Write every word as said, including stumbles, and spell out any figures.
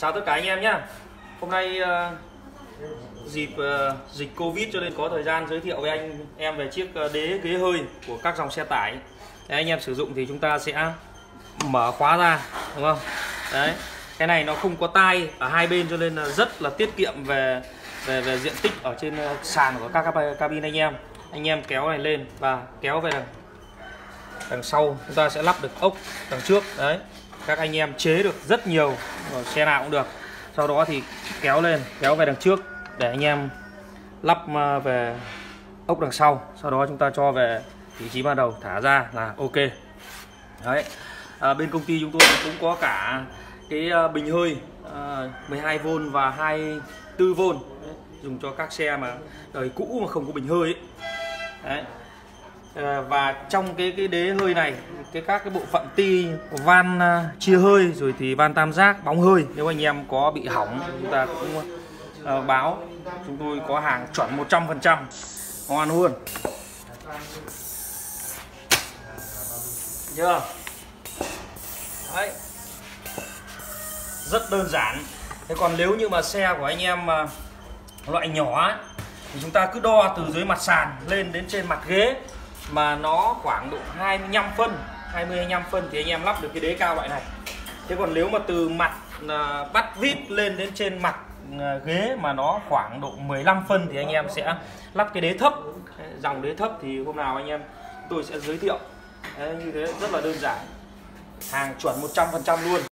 Chào tất cả anh em nhé. Hôm nay uh, dịp uh, dịch Covid cho nên có thời gian giới thiệu với anh em về chiếc đế ghế hơi của các dòng xe tải. Đấy, anh em sử dụng thì chúng ta sẽ mở khóa ra, đúng không? Đấy, cái này nó không có tai ở hai bên cho nên là rất là tiết kiệm về về về diện tích ở trên sàn của các cabin anh em. Anh em kéo này lên và kéo về đằng đằng sau, chúng ta sẽ lắp được ốc đằng trước. Đấy, các anh em chế được rất nhiều, xe nào cũng được. Sau đó thì kéo lên, kéo về đằng trước để anh em lắp về ốc đằng sau. Sau đó chúng ta cho về vị trí ban đầu, thả ra là ok. Đấy, à, bên công ty chúng tôi cũng có cả cái bình hơi mười hai vôn và hai mươi tư vôn. Đấy, dùng cho các xe mà đời cũ mà không có bình hơi ấy. Đấy. Và trong cái cái đế hơi này, cái các cái bộ phận ti, van uh, chia hơi, rồi thì van tam giác, bóng hơi, nếu anh em có bị hỏng chúng ta cũng uh, báo, chúng tôi có hàng chuẩn một trăm phần trăm ngon luôn. Chưa? Đấy. Rất đơn giản. Thế còn nếu như mà xe của anh em mà uh, loại nhỏ ấy, thì chúng ta cứ đo từ dưới mặt sàn lên đến trên mặt ghế mà nó khoảng độ hai mươi lăm phân, hai mươi lăm phân thì anh em lắp được cái đế cao loại này. Thế còn nếu mà từ mặt à, bắt vít lên đến trên mặt à, ghế mà nó khoảng độ mười lăm phân thì anh em sẽ lắp cái đế thấp. Dòng đế thấp thì hôm nào anh em tôi sẽ giới thiệu. Đấy, như thế rất là đơn giản, hàng chuẩn một trăm phần trăm luôn.